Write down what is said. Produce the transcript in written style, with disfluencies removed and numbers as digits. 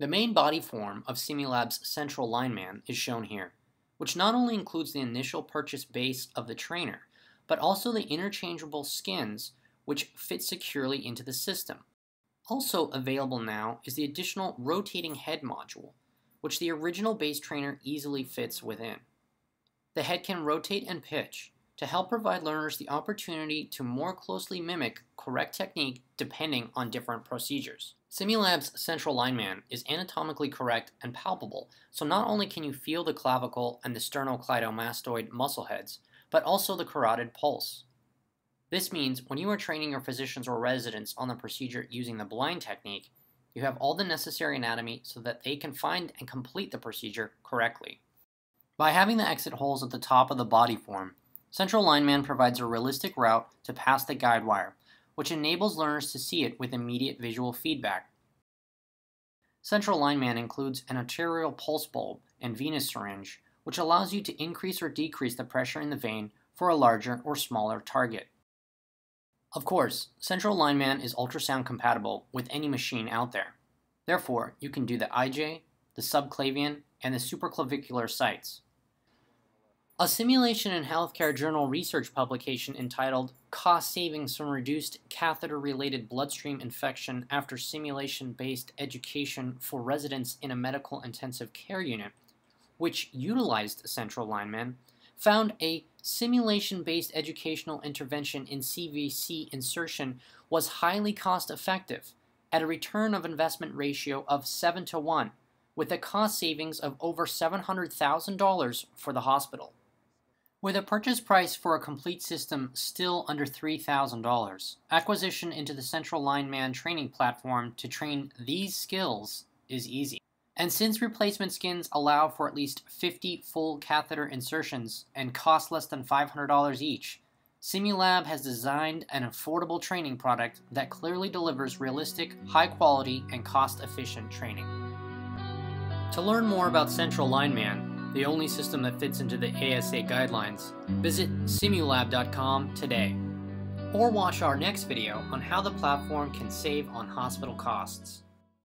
The main body form of Simulab's CentraLineMan is shown here, which not only includes the initial purchase base of the trainer, but also the interchangeable skins which fit securely into the system. Also available now is the additional rotating head module, which the original base trainer easily fits within. The head can rotate and pitch to help provide learners the opportunity to more closely mimic correct technique depending on different procedures. Simulab's CentraLineMan is anatomically correct and palpable, so not only can you feel the clavicle and the sternocleidomastoid muscle heads, but also the carotid pulse. This means when you are training your physicians or residents on the procedure using the blind technique, you have all the necessary anatomy so that they can find and complete the procedure correctly. By having the exit holes at the top of the body form, CentraLineMan provides a realistic route to pass the guide wire, which enables learners to see it with immediate visual feedback. CentraLineMan includes an arterial pulse bulb and venous syringe, which allows you to increase or decrease the pressure in the vein for a larger or smaller target. Of course, CentraLineMan is ultrasound compatible with any machine out there. Therefore, you can do the IJ, the subclavian, and the supraclavicular sites. A Simulation in Healthcare Journal research publication entitled "Cost Savings from Reduced Catheter-Related Bloodstream Infection After Simulation-Based Education for Residents in a Medical Intensive Care Unit," which utilized CentraLineMan, found a simulation-based educational intervention in CVC insertion was highly cost-effective at a return of investment ratio of 7:1, with a cost savings of over $700,000 for the hospital. With a purchase price for a complete system still under $3,000, acquisition into the CentraLineMan training platform to train these skills is easy. And since replacement skins allow for at least 50 full catheter insertions and cost less than $500 each, Simulab has designed an affordable training product that clearly delivers realistic, high-quality, and cost-efficient training. To learn more about CentraLineMan, the only system that fits into the ASA guidelines, visit simulab.com today, or watch our next video on how the platform can save on hospital costs.